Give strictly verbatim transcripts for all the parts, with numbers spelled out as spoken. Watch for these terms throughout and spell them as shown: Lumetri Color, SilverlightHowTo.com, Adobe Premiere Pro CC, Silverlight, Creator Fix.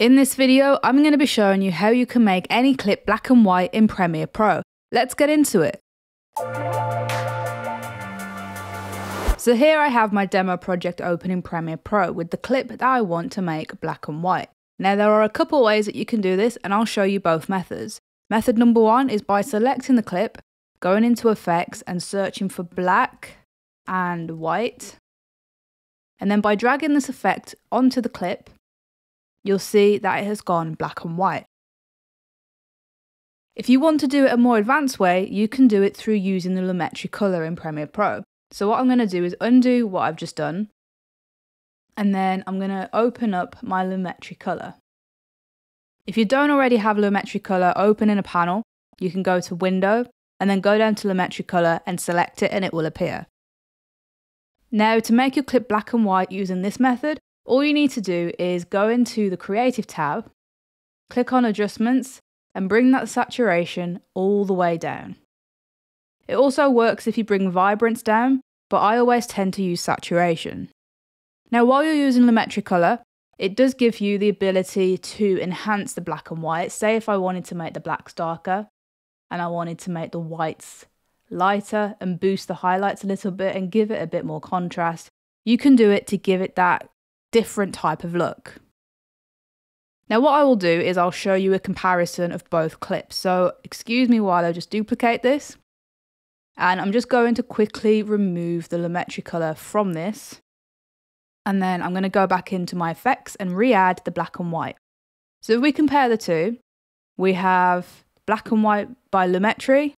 In this video, I'm going to be showing you how you can make any clip black and white in Premiere Pro. Let's get into it. So here I have my demo project open in Premiere Pro with the clip that I want to make black and white. Now there are a couple ways that you can do this and I'll show you both methods. Method number one is by selecting the clip, going into effects and searching for black and white. And then by dragging this effect onto the clip, you'll see that it has gone black and white. If you want to do it a more advanced way, you can do it through using the Lumetri Color in Premiere Pro. So what I'm going to do is undo what I've just done, and then I'm going to open up my Lumetri Color. If you don't already have Lumetri Color open in a panel, you can go to Window, and then go down to Lumetri Color and select it and it will appear. Now to make your clip black and white using this method, all you need to do is go into the Creative tab, click on Adjustments, and bring that saturation all the way down. It also works if you bring vibrance down, but I always tend to use saturation. Now while you're using Lumetri Color, it does give you the ability to enhance the black and white. Say if I wanted to make the blacks darker, and I wanted to make the whites lighter and boost the highlights a little bit and give it a bit more contrast, you can do it to give it that different type of look. Now what I will do is I'll show you a comparison of both clips. So excuse me while I just duplicate this. And I'm just going to quickly remove the Lumetri Color from this. And then I'm going to go back into my effects and re-add the black and white. So if we compare the two, we have black and white by Lumetri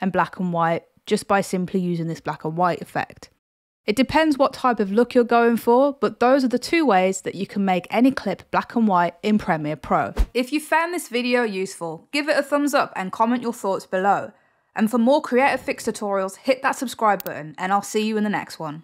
and black and white just by simply using this black and white effect. It depends what type of look you're going for, but those are the two ways that you can make any clip black and white in Premiere Pro. If you found this video useful, give it a thumbs up and comment your thoughts below. And for more Creator Fix tutorials, hit that subscribe button and I'll see you in the next one.